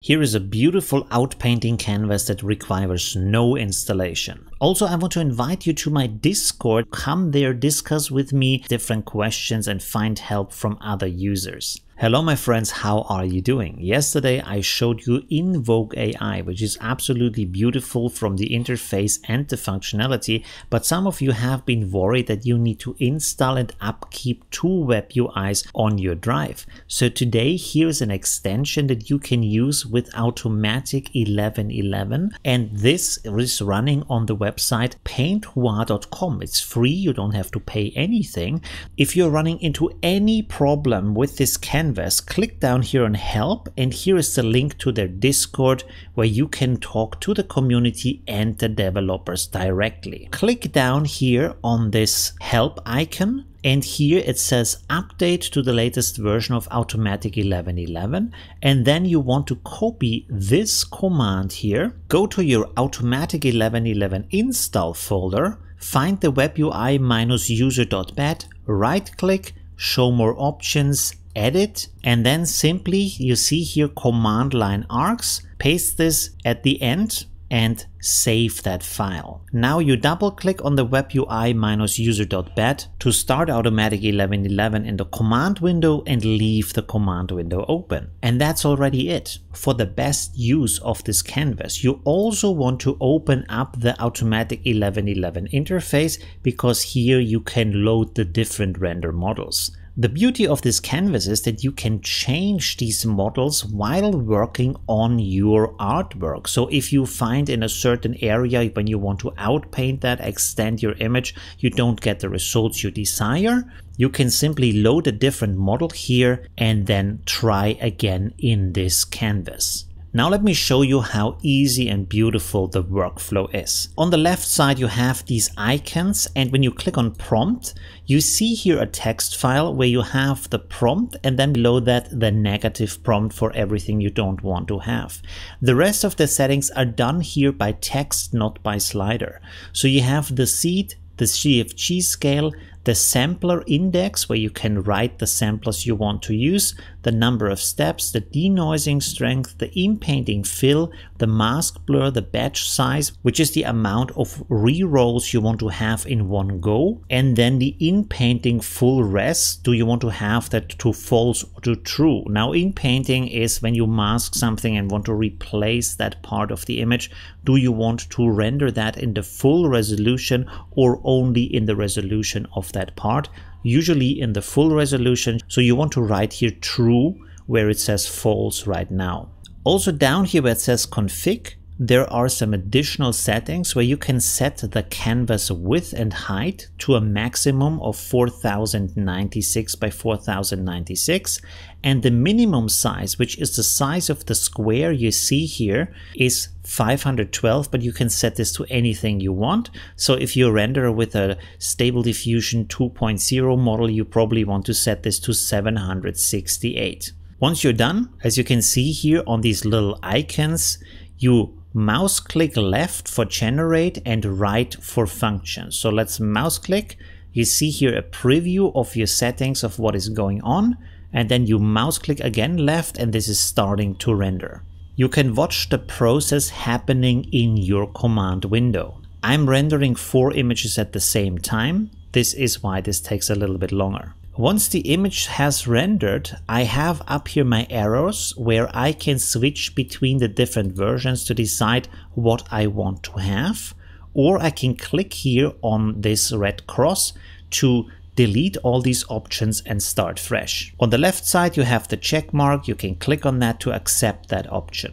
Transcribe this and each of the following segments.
Here is a beautiful outpainting canvas that requires no installation. Also, I want to invite you to my Discord. Come there, discuss with me different questions and find help from other users. Hello my friends, how are you doing? Yesterday I showed you Invoke AI, which is absolutely beautiful from the interface and the functionality, but some of you have been worried that you need to install and upkeep two web UIs on your drive. So today here is an extension that you can use with Automatic 1111, and this is running on the website painthua.com. It's free, you don't have to pay anything. If you're running into any problem with this canvas, click down here on help, and here is the link to their Discord where you can talk to the community and the developers directly. Click down here on this help icon, and here it says update to the latest version of Automatic 1111, and then you want to copy this command here. Go to your Automatic 1111 install folder, find the webui-user.bat, right click, show more options, edit, and then simply you see here command line args, paste this at the end and save that file. Now you double click on the webui-user.bat to start Automatic 1111 in the command window and leave the command window open. And that's already it. For the best use of this canvas, you also want to open up the Automatic 1111 interface, because here you can load the different render models. The beauty of this canvas is that you can change these models while working on your artwork. So if you find in a certain area when you want to outpaint that, extend your image, you don't get the results you desire, you can simply load a different model here and then try again in this canvas. Now let me show you how easy and beautiful the workflow is. On the left side you have these icons, and when you click on prompt, you see here a text file where you have the prompt and then below that the negative prompt for everything you don't want to have. The rest of the settings are done here by text, not by slider. So you have the seed, the CFG scale, the sampler index where you can write the samplers you want to use, the number of steps, the denoising strength, the inpainting fill, the mask blur, the batch size, which is the amount of re-rolls you want to have in one go, and then the inpainting full res, do you want to have that to false or to true. Now inpainting is when you mask something and want to replace that part of the image. Do you want to render that in the full resolution or only in the resolution of that part, usually in the full resolution. So you want to write here true where it says false right now. Also down here where it says config, there are some additional settings where you can set the canvas width and height to a maximum of 4096 by 4096. And the minimum size, which is the size of the square you see here, is 512, but you can set this to anything you want. So if you render with a Stable Diffusion 2.0 model, you probably want to set this to 768. Once you're done, as you can see here on these little icons, you mouse click left for generate and right for function. So let's mouse click. You see here a preview of your settings of what is going on, and then you mouse click again left, and this is starting to render. You can watch the process happening in your command window. I'm rendering 4 images at the same time. This is why this takes a little bit longer. Once the image has rendered, I have up here my arrows where I can switch between the different versions to decide what I want to have, or I can click here on this red cross to delete all these options and start fresh. On the left side you have the check mark, you can click on that to accept that option.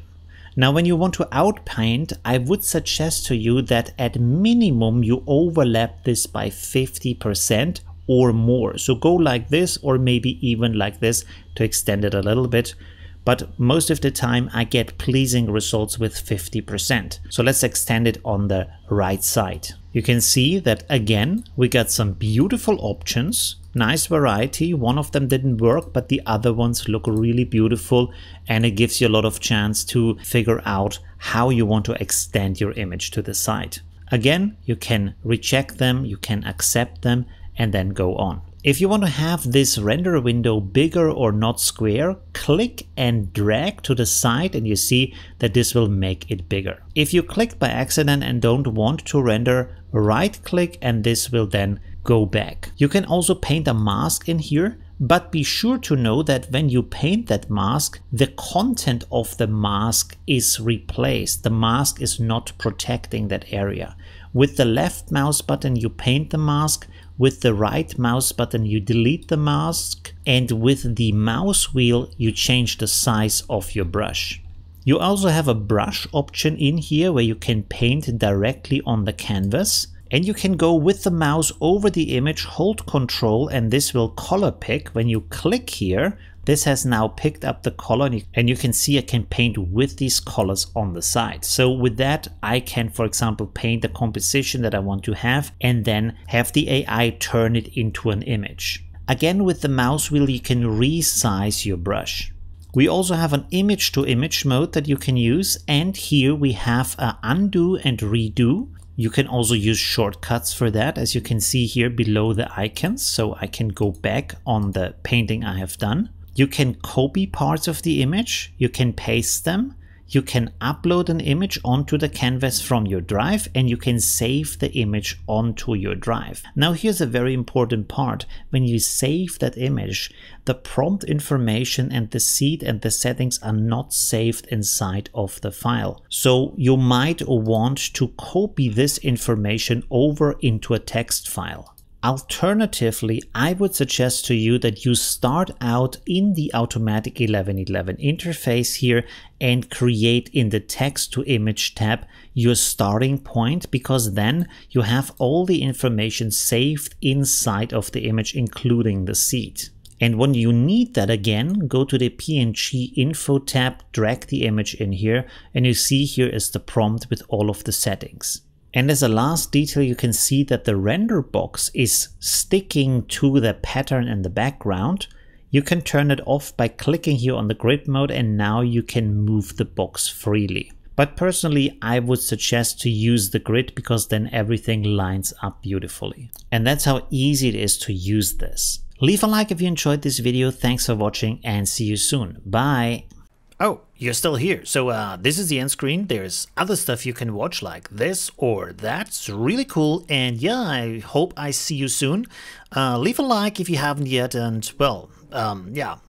Now when you want to outpaint, I would suggest to you that at minimum you overlap this by 50% or more. So go like this or maybe even like this to extend it a little bit. But most of the time I get pleasing results with 50%. So let's extend it on the right side. You can see that again, we got some beautiful options, nice variety. One of them didn't work, but the other ones look really beautiful, and it gives you a lot of chance to figure out how you want to extend your image to the side. Again, you can reject them, you can accept them, and then go on. If you want to have this render window bigger or not square, click and drag to the side and you see that this will make it bigger. If you clicked by accident and don't want to render, right click and this will then go back. You can also paint a mask in here, but be sure to know that when you paint that mask, the content of the mask is replaced. The mask is not protecting that area. With the left mouse button, you paint the mask. With the right mouse button, you delete the mask. And with the mouse wheel, you change the size of your brush. You also have a brush option in here where you can paint directly on the canvas. And you can go with the mouse over the image, hold Ctrl, and this will color pick. When you click here, this has now picked up the color, and you can see I can paint with these colors on the side. So with that, I can, for example, paint the composition that I want to have and then have the AI turn it into an image. Again, with the mouse wheel, you can resize your brush. We also have an image to image mode that you can use. And here we have a undo and redo. You can also use shortcuts for that, as you can see here below the icons. So I can go back on the painting I have done. You can copy parts of the image, you can paste them, you can upload an image onto the canvas from your drive, and you can save the image onto your drive. Now here's a very important part. When you save that image, the prompt information and the seed and the settings are not saved inside of the file. So you might want to copy this information over into a text file. Alternatively, I would suggest to you that you start out in the Automatic 1111 interface here and create in the text to image tab your starting point, because then you have all the information saved inside of the image, including the seed. And when you need that again, go to the PNG info tab, drag the image in here, and you see here is the prompt with all of the settings. And as a last detail, you can see that the render box is sticking to the pattern in the background. You can turn it off by clicking here on the grid mode, and now you can move the box freely. But personally, I would suggest to use the grid, because then everything lines up beautifully. And that's how easy it is to use this. Leave a like if you enjoyed this video. Thanks for watching and see you soon. Bye. Oh, you're still here. So this is the end screen. There's other stuff you can watch like this or that's really cool. And yeah, I hope I see you soon. Leave a like if you haven't yet. And well, yeah.